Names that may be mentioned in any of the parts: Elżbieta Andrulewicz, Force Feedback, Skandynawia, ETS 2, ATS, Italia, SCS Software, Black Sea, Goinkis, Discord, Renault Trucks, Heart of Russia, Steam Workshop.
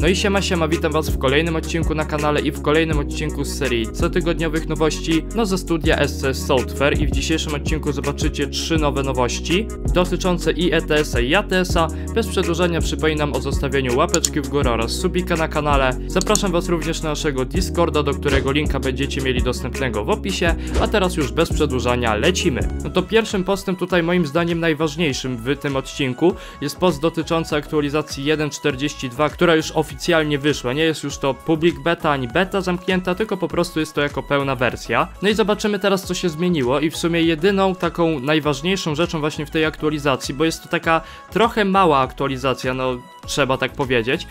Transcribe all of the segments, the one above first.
No i siema, witam was w kolejnym odcinku na kanale i w kolejnym odcinku z serii cotygodniowych nowości, no ze studia SCS Software, i w dzisiejszym odcinku zobaczycie 3 nowe nowości dotyczące i ETS-a i ATS-a. Bez przedłużenia przypominam o zostawieniu łapeczki w górę oraz subika na kanale. Zapraszam was również na naszego Discorda, do którego linka będziecie mieli dostępnego w opisie, a teraz już bez przedłużania lecimy. No to pierwszym postem tutaj moim zdaniem najważniejszym w tym odcinku jest post dotyczący aktualizacji 1.42, która już oficjalnie wyszła, nie jest już to public beta ani beta zamknięta, tylko po prostu jest to jako pełna wersja. No i zobaczymy teraz, co się zmieniło, i w sumie jedyną taką najważniejszą rzeczą właśnie w tej aktualizacji, bo jest to taka trochę mała aktualizacja, no trzeba tak powiedzieć,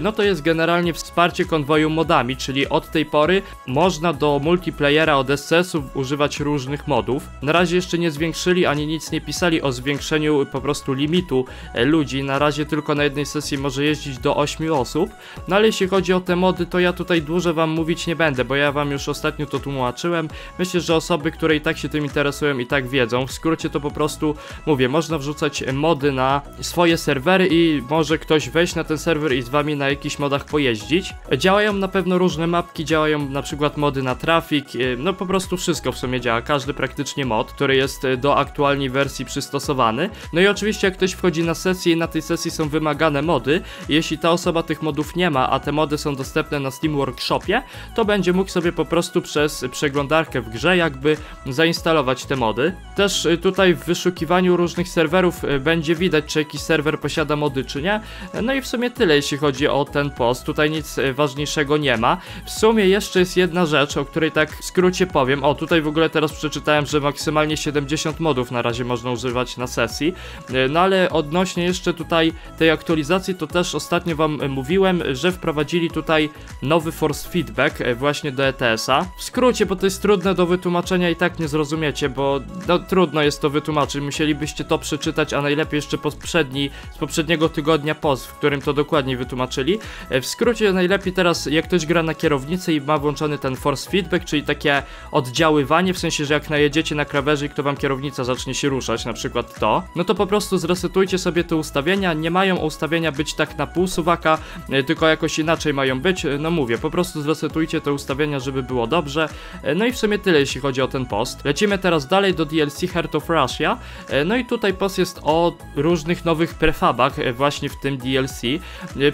no to jest generalnie wsparcie konwoju modami, czyli od tej pory można do multiplayera od SCS-ów używać różnych modów. Na razie jeszcze nie zwiększyli ani nic nie pisali o zwiększeniu po prostu limitu ludzi, na razie tylko na jednej sesji może jeździć do 8 osób, no ale jeśli chodzi o te mody, to ja tutaj dużo wam mówić nie będę, bo ja wam już ostatnio to tłumaczyłem, myślę, że osoby, które i tak się tym interesują, i tak wiedzą. W skrócie to po prostu mówię, można wrzucać mody na swoje serwery i może ktoś wejść na ten serwer i z wami na jakichś modach pojeździć. Działają na pewno różne mapki, działają na przykład mody na trafik, no po prostu wszystko w sumie działa, każdy praktycznie mod, który jest do aktualnej wersji przystosowany. No i oczywiście jak ktoś wchodzi na sesję i na tej sesji są wymagane mody, jeśli ta osoba tych modów nie ma, a te mody są dostępne na Steam Workshopie, to będzie mógł sobie po prostu przez przeglądarkę w grze jakby zainstalować te mody. Też tutaj w wyszukiwaniu różnych serwerów będzie widać, czy jakiś serwer posiada mody, czy nie. No i w sumie tyle, jeśli chodzi o ten post, tutaj nic ważniejszego nie ma. W sumie jeszcze jest jedna rzecz, o której tak w skrócie powiem. O, tutaj w ogóle teraz przeczytałem, że maksymalnie 70 modów na razie można używać na sesji. No ale odnośnie jeszcze tutaj tej aktualizacji, to też ostatnio wam mówiłem, że wprowadzili tutaj nowy Force Feedback właśnie do ETS-a. W skrócie, bo to jest trudne do wytłumaczenia i tak nie zrozumiecie, bo no, trudno jest to wytłumaczyć, musielibyście to przeczytać, a najlepiej jeszcze z poprzedniego tygodnia post, w którym to dokładnie wytłumaczyli. W skrócie najlepiej teraz, jak ktoś gra na kierownicy i ma włączony ten force feedback, czyli takie oddziaływanie, w sensie, że jak najedziecie na krawędzi, to wam kierownica zacznie się ruszać, na przykład to, no to po prostu zresetujcie sobie te ustawienia, nie mają ustawienia być tak na pół suwaka, tylko jakoś inaczej mają być, no mówię, po prostu zresetujcie te ustawienia, żeby było dobrze. No i w sumie tyle, jeśli chodzi o ten post. Lecimy teraz dalej do DLC Heart of Russia, no i tutaj post jest o różnych nowych prefabach właśnie w tym DLC.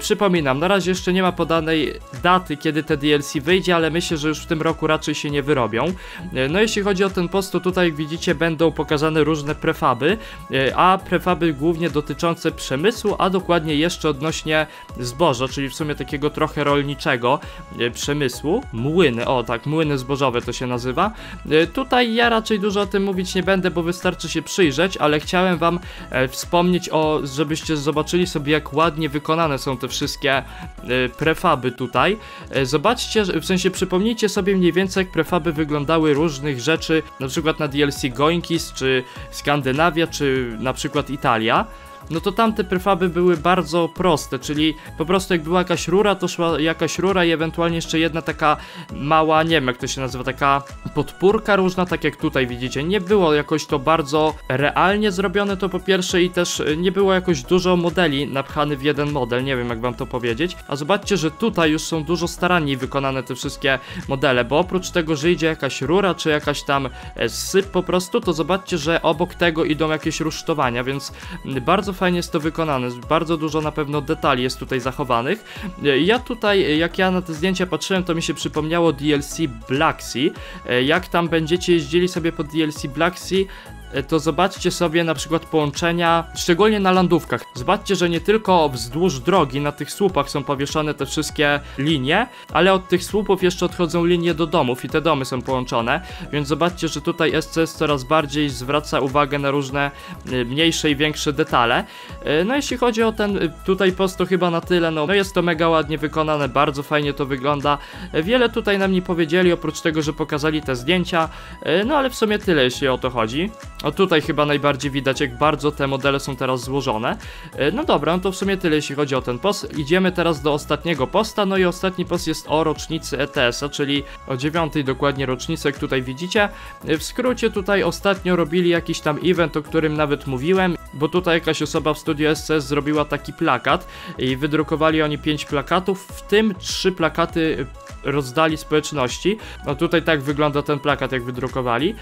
Przypominam, na razie jeszcze nie ma podanej daty, kiedy te DLC wyjdzie, ale myślę, że już w tym roku raczej się nie wyrobią. No jeśli chodzi o ten post, to tutaj jak widzicie będą pokazane różne prefaby, a prefaby głównie dotyczące przemysłu, a dokładnie jeszcze odnośnie zboża, czyli w sumie takiego trochę rolniczego przemysłu. Młyny, o tak, młyny zbożowe to się nazywa. Tutaj ja raczej dużo o tym mówić nie będę, bo wystarczy się przyjrzeć, ale chciałem wam wspomnieć o, żebyście zobaczyli sobie, jak ładnie wykonane są te wszystkie prefaby tutaj. Zobaczcie, w sensie przypomnijcie sobie mniej więcej, jak prefaby wyglądały różnych rzeczy, na przykład na DLC Goinkis, czy Skandynawia, czy na przykład Italia. No to tamte prefaby były bardzo proste, czyli po prostu jak była jakaś rura, to szła jakaś rura i ewentualnie jeszcze jedna taka mała, nie wiem jak to się nazywa, taka podpórka różna, tak jak tutaj widzicie. Nie było jakoś to bardzo realnie zrobione, to po pierwsze, i też nie było jakoś dużo modeli napchany w jeden model, nie wiem jak wam to powiedzieć. A zobaczcie, że tutaj już są dużo staranniej wykonane te wszystkie modele, bo oprócz tego, że idzie jakaś rura, czy jakaś tam syp po prostu, to zobaczcie, że obok tego idą jakieś rusztowania, więc bardzo fajnie jest to wykonane, bardzo dużo na pewno detali jest tutaj zachowanych. Ja tutaj, jak ja na te zdjęcia patrzyłem, to mi się przypomniało DLC Black Sea. Jak tam będziecie jeździli sobie po DLC Black Sea, to zobaczcie sobie na przykład połączenia, szczególnie na landówkach. Zobaczcie, że nie tylko wzdłuż drogi na tych słupach są powieszone te wszystkie linie, ale od tych słupów jeszcze odchodzą linie do domów i te domy są połączone, więc zobaczcie, że tutaj SCS coraz bardziej zwraca uwagę na różne mniejsze i większe detale. No jeśli chodzi o ten tutaj post, to chyba na tyle, no jest to mega ładnie wykonane, bardzo fajnie to wygląda. Wiele tutaj nam nie powiedzieli, oprócz tego, że pokazali te zdjęcia, no ale w sumie tyle, jeśli o to chodzi. No tutaj chyba najbardziej widać, jak bardzo te modele są teraz złożone. No dobra, no to w sumie tyle, jeśli chodzi o ten post. Idziemy teraz do ostatniego posta, no i ostatni post jest o rocznicy ETS-a, czyli o 9. dokładnie rocznicy, jak tutaj widzicie. W skrócie tutaj ostatnio robili jakiś tam event, o którym nawet mówiłem, bo tutaj jakaś osoba w studiu SCS zrobiła taki plakat i wydrukowali oni 5 plakatów, w tym 3 plakaty rozdali społeczności. No tutaj tak wygląda ten plakat, jak wydrukowali.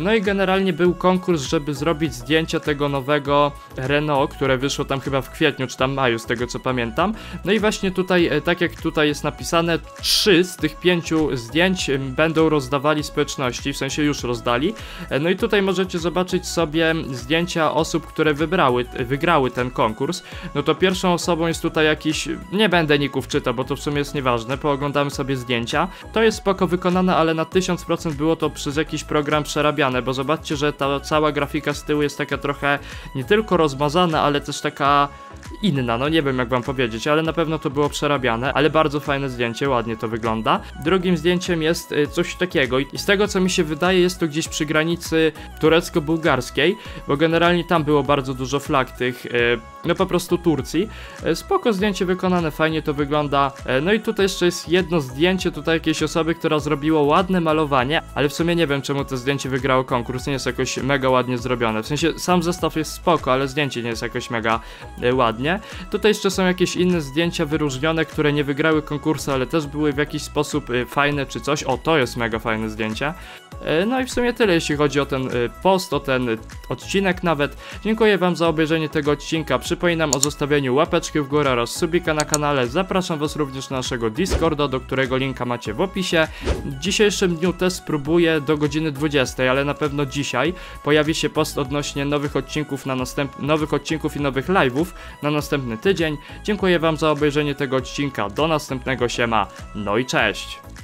No i generalnie był konkurs, żeby zrobić zdjęcia tego nowego Renault, które wyszło tam chyba w kwietniu czy tam maju, z tego co pamiętam. No i właśnie tutaj, tak jak tutaj jest napisane, 3 z tych 5 zdjęć będą rozdawali społeczności, w sensie już rozdali. No i tutaj możecie zobaczyć sobie zdjęcia osób, które wygrały ten konkurs. No to pierwszą osobą jest tutaj jakiś, nie będę ników czytał, bo to w sumie jest nieważne, pooglądamy sobie zdjęcia. To jest spoko wykonane, ale na 1000% było to przez jakiś program przerabiane, bo zobaczcie, że ta cała grafika z tyłu jest taka trochę nie tylko rozmazana, ale też taka inna, no nie wiem jak wam powiedzieć, ale na pewno to było przerabiane, ale bardzo fajne zdjęcie, ładnie to wygląda. Drugim zdjęciem jest coś takiego i z tego co mi się wydaje, jest to gdzieś przy granicy turecko-bułgarskiej, bo generalnie tam było bardzo dużo flag tych, no po prostu Turcji. Spoko zdjęcie wykonane, fajnie to wygląda. No i tutaj jeszcze jest jedno zdjęcie tutaj jakiejś osoby, która zrobiła ładne malowanie, ale w sumie nie wiem czemu to zdjęcie wygrało konkurs, nie jest jakoś mega ładnie zrobione, w sensie sam zestaw jest spoko, ale zdjęcie nie jest jakoś mega ładnie. Tutaj jeszcze są jakieś inne zdjęcia wyróżnione, które nie wygrały konkursu, ale też były w jakiś sposób fajne czy coś. O, to jest mega fajne zdjęcie. No i w sumie tyle, jeśli chodzi o ten post, o ten odcinek nawet. Dziękuję wam za obejrzenie tego odcinka. Przypominam o zostawieniu łapeczki w górę oraz subika na kanale. Zapraszam was również na naszego Discorda, do którego linka macie w opisie. W dzisiejszym dniu też spróbuję do godziny 20, ale na pewno dzisiaj pojawi się post odnośnie nowych odcinków, i nowych live'ów na następny tydzień. Dziękuję wam za obejrzenie tego odcinka. Do następnego, siema, no i cześć!